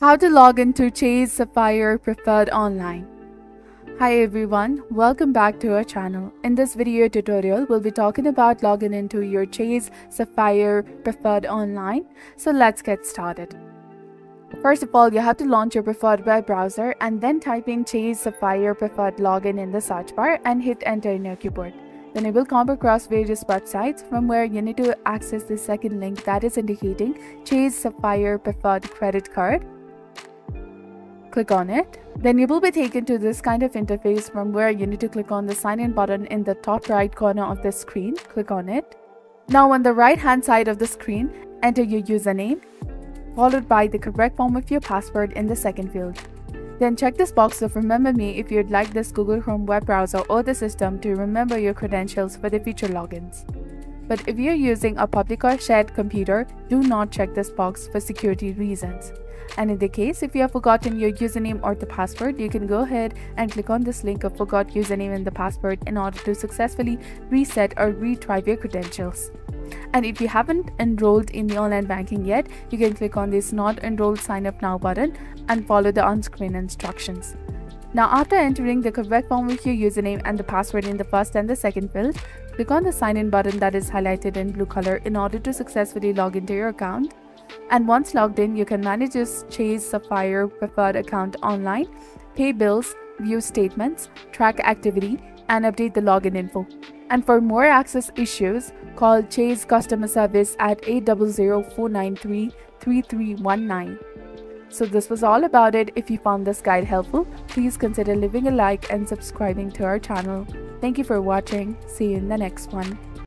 How to log into Chase Sapphire Preferred online. Hi everyone, welcome back to our channel. In this video tutorial, we'll be talking about logging into your Chase Sapphire Preferred online. So let's get started. First of all, you have to launch your preferred web browser and then type in Chase Sapphire Preferred login in the search bar and hit enter in your keyboard. Then you will come across various websites from where you need to access the second link that is indicating Chase Sapphire Preferred Credit Card. Click on it. Then you will be taken to this kind of interface from where you need to click on the sign in button in the top right corner of the screen. Click on it. Now on the right hand side of the screen, enter your username followed by the correct form of your password in the second field. Then check this box of Remember Me if you'd like this Google Chrome web browser or the system to remember your credentials for the future logins. But if you're using a public or shared computer, do not check this box for security reasons. And in the case if you have forgotten your username or the password, you can go ahead and click on this link of Forgot Username and the Password in order to successfully reset or retrieve your credentials. And if you haven't enrolled in the online banking yet, you can click on this Not Enrolled Sign Up Now button and follow the on-screen instructions. Now after entering the correct form with your username and the password in the first and the second field, click on the sign in button that is highlighted in blue color in order to successfully log into your account. And once logged in, you can manage your Chase Sapphire Preferred account online, pay bills, view statements, track activity, and update the login info. And for more access issues, call Chase customer service at 800-493-3319. So this was all about it. If you found this guide helpful, please consider leaving a like and subscribing to our channel. Thank you for watching. See you in the next one.